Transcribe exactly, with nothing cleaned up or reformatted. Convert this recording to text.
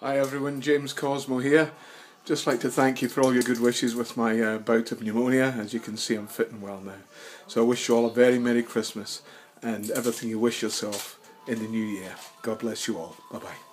Hi everyone, James Cosmo here. Just like to thank you for all your good wishes with my uh, bout of pneumonia. As you can see, I'm fit and well now. So I wish you all a very Merry Christmas and everything you wish yourself in the new year. God bless you all. Bye bye.